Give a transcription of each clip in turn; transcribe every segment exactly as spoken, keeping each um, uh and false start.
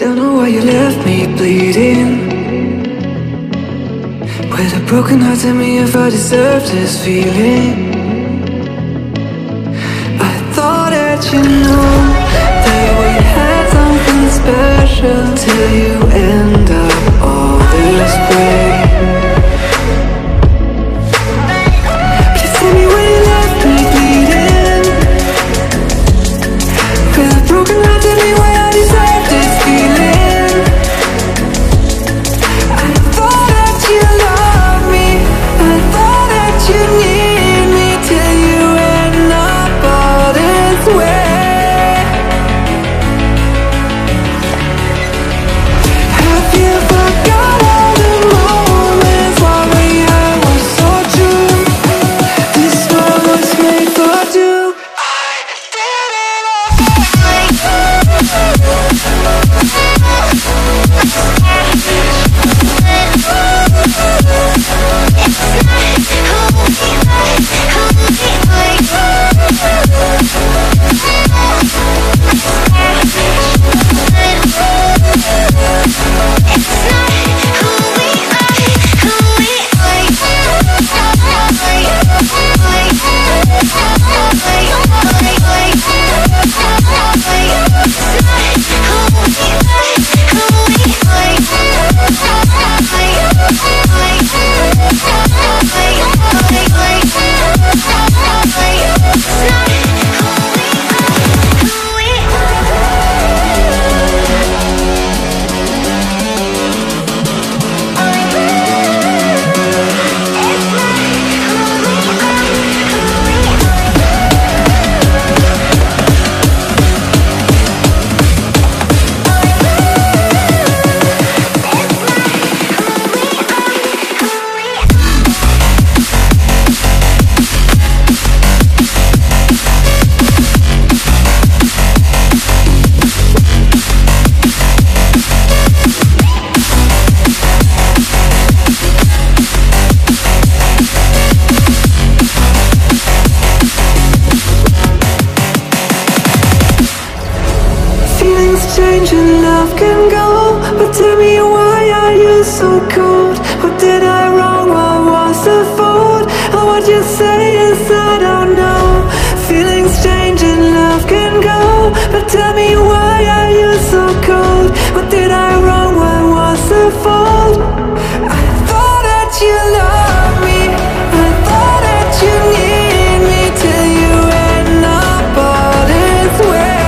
Don't know why you left me bleeding, with a broken heart. Tell me if I deserve this feeling. I thought that you knew that we had something special, till you end up all this way. Change and love can go, but tell me why are you so cold? What did I wrong? What was the fault? And what you say is I don't know. Feelings change and love can go, but tell me why are you so cold? What did I wrong? What was the fault? I thought that you loved me, I thought that you needed me, till you end up all this way.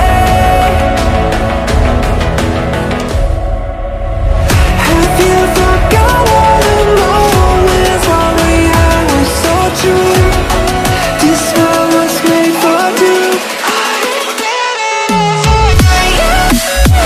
This world was made for two. I did it.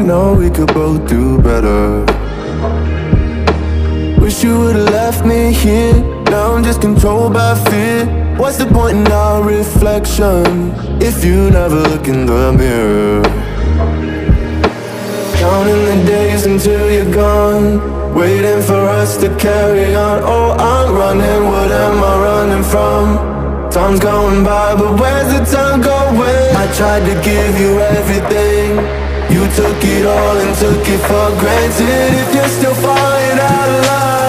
I know we could both do better. Wish you would've left me here. Now I'm just controlled by fear. What's the point in our reflection if you never look in the mirror? Counting the days until you're gone, waiting for us to carry on. Oh, I'm running, what am I running from? Time's going by, but where's the time going? I tried to give you everything, you took it all and took it for granted. If you're still falling out of love,